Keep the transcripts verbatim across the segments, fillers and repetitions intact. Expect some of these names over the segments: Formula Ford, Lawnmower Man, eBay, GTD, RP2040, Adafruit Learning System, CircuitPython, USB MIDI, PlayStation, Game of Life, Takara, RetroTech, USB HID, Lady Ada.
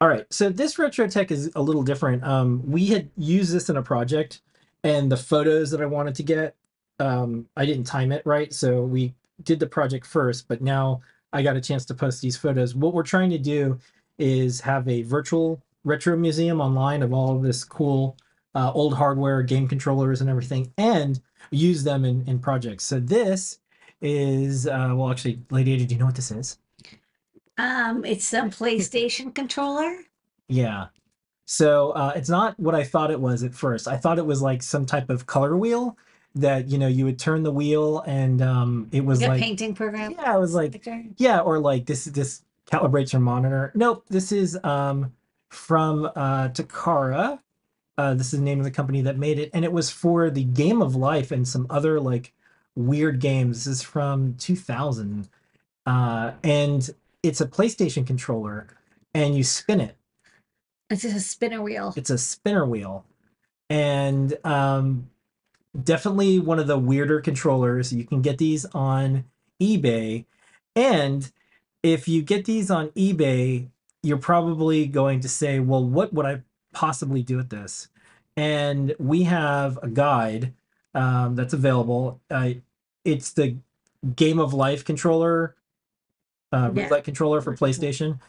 All right, so this RetroTech is a little different. Um, we had used this in a project, and the photos that I wanted to get, um, I didn't time it right, so we did the project first, but now I got a chance to post these photos. What we're trying to do is have a virtual retro museum online of all of this cool uh, old hardware, game controllers and everything, and use them in, in projects. So this is, uh, well, actually, Lady Ada, do you know what this is? Um, it's some PlayStation controller. Yeah. So uh, it's not what I thought it was at first. I thought it was like some type of color wheel that, you know, you would turn the wheel and um, it was like, like a painting program. Yeah, it was like, picture? Yeah, or like this, this calibrates your monitor. Nope, this is um, from uh, Takara. Uh, this is the name of the company that made it. And it was for the Game of Life and some other like weird games. This is from two thousand. Uh, and it's a PlayStation controller and you spin it. It's just a spinner wheel. It's a spinner wheel. And um, definitely one of the weirder controllers. You can get these on eBay. And if you get these on eBay, you're probably going to say, well, what would I possibly do with this? And we have a guide um, that's available. Uh, it's the Game of Life controller, uh, yeah. roulette controller for PlayStation.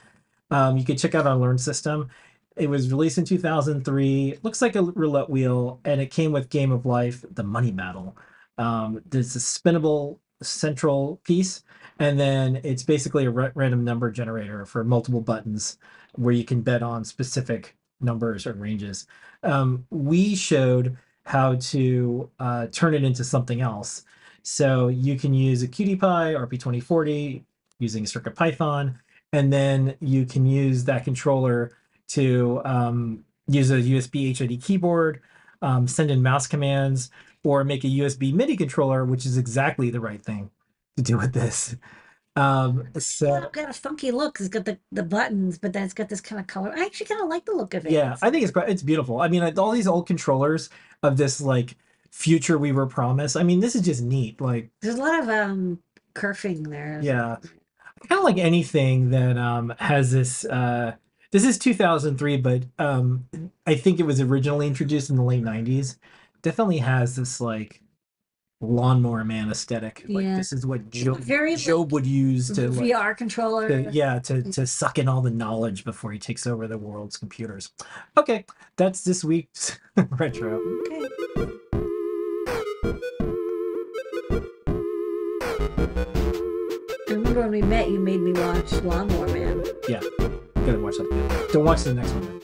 Um, you can check out our Learn System. It was released in two thousand three. It looks like a roulette wheel, and it came with Game of Life, the Money Battle. Um, there's a spinnable central piece, and then it's basically a random number generator for multiple buttons where you can bet on specific numbers or ranges. Um, we showed how to uh, turn it into something else. So you can use a CircuitPy, R P twenty forty, using CircuitPython, and then you can use that controller to um, use a U S B H I D keyboard, um, send in mouse commands, or make a U S B MIDI controller, which is exactly the right thing to do with this. Um, so it's got a funky look. It's got the, the buttons, but then it's got this kind of color. I actually kind of like the look of it. Yeah, I think it's it's beautiful. I mean, all these old controllers of this like future we were promised. I mean, this is just neat. Like, there's a lot of um, kerfing there. Yeah, I kind of like anything that um, has this. Uh, This is two thousand three, but um, I think it was originally introduced in the late nineties. Definitely has this like Lawnmower Man aesthetic. Yeah. Like this is what Job, very, Job would use to V R like, controller. To, yeah, to to suck in all the knowledge before he takes over the world's computers. Okay, that's this week's retro. Okay. I remember when we met, you made me watch Lawnmower Man. Yeah. Watch that. Don't watch the next one.